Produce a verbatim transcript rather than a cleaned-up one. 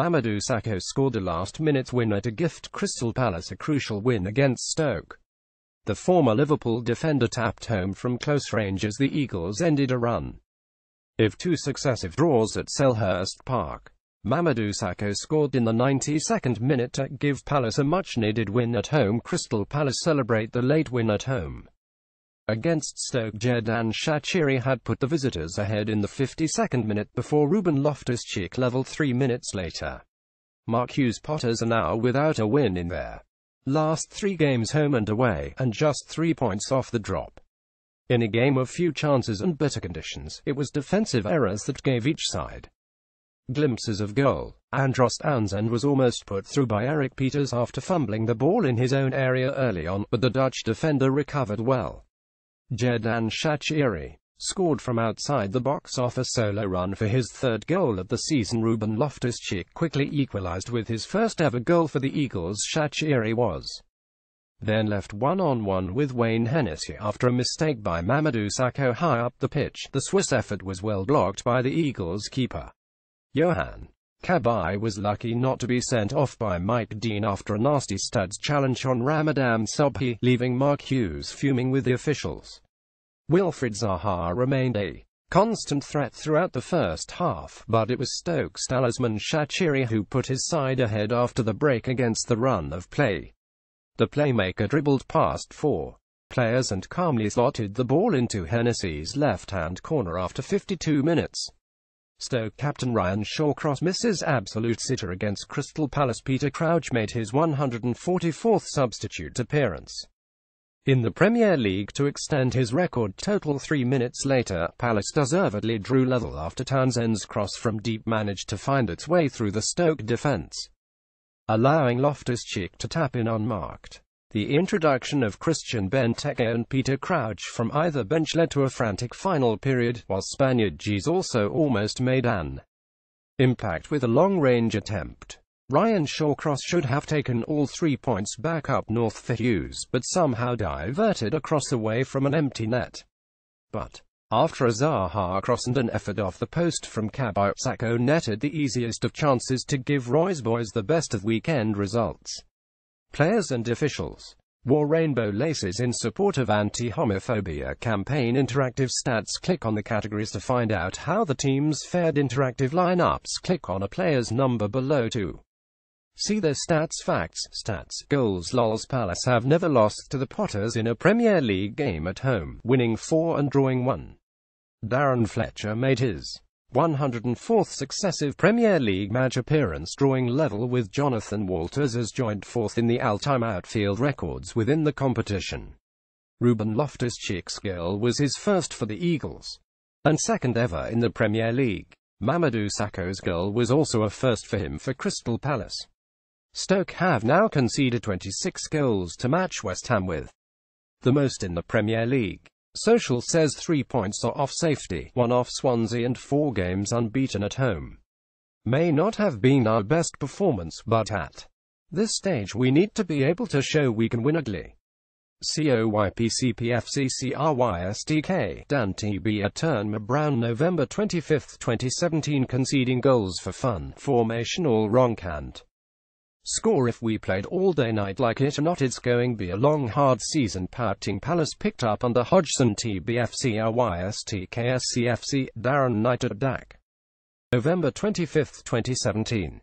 Mamadou Sakho scored a last-minute winner to gift Crystal Palace a crucial win against Stoke. The former Liverpool defender tapped home from close range as the Eagles ended a run of two successive draws at Selhurst Park. Mamadou Sakho scored in the ninety-second minute to give Palace a much-needed win at home. Crystal Palace celebrate the late win at home against Stoke. Xherdan Shaqiri had put the visitors ahead in the fifty-second minute before Ruben Loftus-Cheek levelled three minutes later. Mark Hughes Potters are now without a win in their last three games home and away, and just three points off the drop. In a game of few chances and better conditions, it was defensive errors that gave each side glimpses of goal. Andros Townsend was almost put through by Erik Pieters after fumbling the ball in his own area early on, but the Dutch defender recovered well. Xherdan Shaqiri scored from outside the box off a solo run for his third goal of the season. Ruben Loftus-Cheek quickly equalised with his first-ever goal for the Eagles. Shaqiri was then left one-on-one with Wayne Hennessey after a mistake by Mamadou Sakho high up the pitch. The Swiss effort was well blocked by the Eagles' keeper. Yohan Cabaye was lucky not to be sent off by Mike Dean after a nasty studs challenge on Ramadan Sobhi, leaving Mark Hughes fuming with the officials. Wilfried Zaha remained a constant threat throughout the first half, but it was Stoke's talisman Shaqiri who put his side ahead after the break against the run of play. The playmaker dribbled past four players and calmly slotted the ball into Hennessey's left-hand corner after fifty-two minutes. Stoke captain Ryan Shawcross misses absolute sitter against Crystal Palace. Peter Crouch made his one hundred forty-fourth substitute appearance in the Premier League to extend his record total. Three minutes later, Palace deservedly drew level after Townsend's cross from deep managed to find its way through the Stoke defence, allowing Loftus-Cheek to tap in unmarked. The introduction of Christian Benteke and Peter Crouch from either bench led to a frantic final period, while Spaniard G's also almost made an impact with a long-range attempt. Ryan Shawcross should have taken all three points back up north for Hughes, but somehow diverted a cross away from an empty net. But after a Zaha cross and an effort off the post from Cabaye, Sakho netted the easiest of chances to give Roy's boys the best of weekend results. Players and officials wore rainbow laces in support of anti-homophobia campaign. Interactive stats. Click on the categories to find out how the teams fared. Interactive lineups. Click on a player's number below to see their stats. Facts, stats, goals. L O Ls. Palace have never lost to the Potters in a Premier League game at home, winning four and drawing one. Darren Fletcher made his one hundred fourth successive Premier League match appearance, drawing level with Jonathan Walters as joint fourth in the all-time outfield records within the competition. Ruben Loftus-Cheek's goal was his first for the Eagles, and second ever in the Premier League. Mamadou Sakho's goal was also a first for him for Crystal Palace. Stoke have now conceded twenty-six goals to match West Ham with the most in the Premier League. Social says three points are off safety, one off Swansea and four games unbeaten at home may not have been our best performance, but at this stage we need to be able to show we can win ugly. COYPCPFCCRYSTK, Dan T B at Turnma Brown, November twenty-fifth, twenty seventeen. Conceding goals for fun, formation all wrong, can't score. If we played all day night like it or not, it's going to be a long hard season. Pouting Palace picked up under Hodgson. T B F C R Y S T K S C F C, Darren Knight at D A C, November twenty-fifth, twenty seventeen.